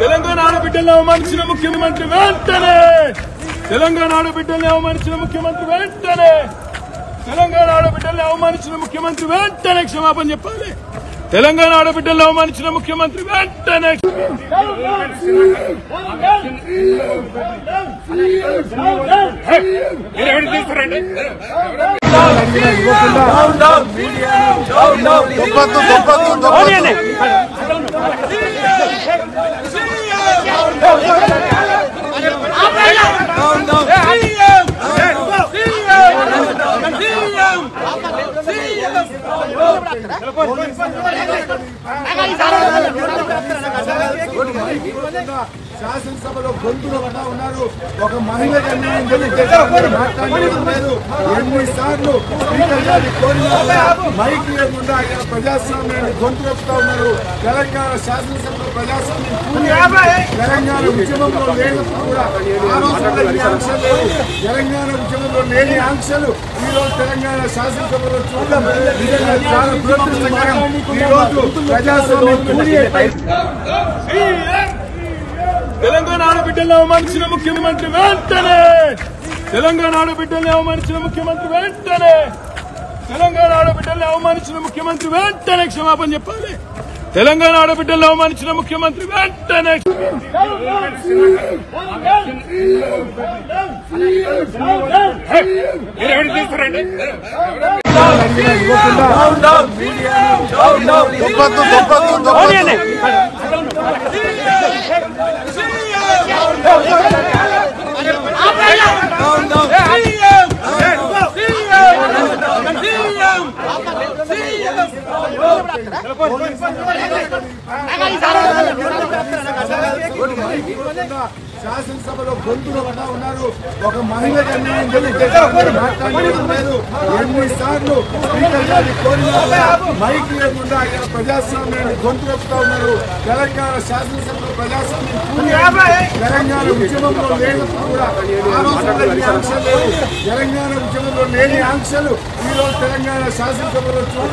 తెలంగాణ బిడ్డల్ని అవమానించిన ముఖ్యమంత్రి వెంటనే, తెలంగాణ బిడ్డల్ని అవమానించిన ముఖ్యమంత్రి వెంటనే, తెలంగాణ ఆడబిడ్డల్ని అవమానించిన ముఖ్యమంత్రి వెంటనే క్షమాపణ చెప్పాలి. తెలంగాణ ఆడబిడ్డల్ని అవమానించిన ముఖ్యమంత్రి వెంటనే శాసన సభలో గొంతులు కూడా ఉన్నారు. ఒక మహిళ ఎన్నిసార్లు మైక్ లేకుండా ఆయన ప్రజాస్వామ్యాన్ని గొంతులుపుతా ఉన్నారు. తెలంగాణ శాసనసభలో ప్రజాస్వామ్యం తెలంగాణ ఉద్యమంలో లేనప్పుడు కూడా తెలంగాణ ఉద్యమంలో లేని ఆంక్షలు ఈ రోజు తెలంగాణ శాసనసభలో చూడడం చాలా దురదృష్టకరం. ఈ రోజు ప్రజాస్వామ్యం తెలంగాణ ఆడబిడ్డల్ని అవమానించిన ముఖ్యమంత్రి వెంటనే, తెలంగాణ ఆడబిడ్డల్ని అవమానించిన ముఖ్యమంత్రి వెంటనే, తెలంగాణ ఆడబిడ్డల్ని అవమానించిన ముఖ్యమంత్రి వెంటనే క్షమాపణ చెప్పాలి. తెలంగాణ ఆడబిడ్డల్ని అవమానించిన ముఖ్యమంత్రి వెంటనే శాసనసభలో గొంతులు కూడా ఉన్నారు. ఒక మహిళ ఎన్నిసార్లు మైక్ లేకుండా ఆయన ప్రజాస్వామ్యాన్ని గొంతులుపుతా ఉన్నారు. తెలంగాణ శాసనసభలో ప్రజాస్వామ్యం తెలంగాణ ఉద్యమంలో లేనప్పుడు కూడా తెలంగాణ ఉద్యమంలో లేని ఆంక్షలు ఈ రోజు తెలంగాణ శాసనసభలో చూడాలి.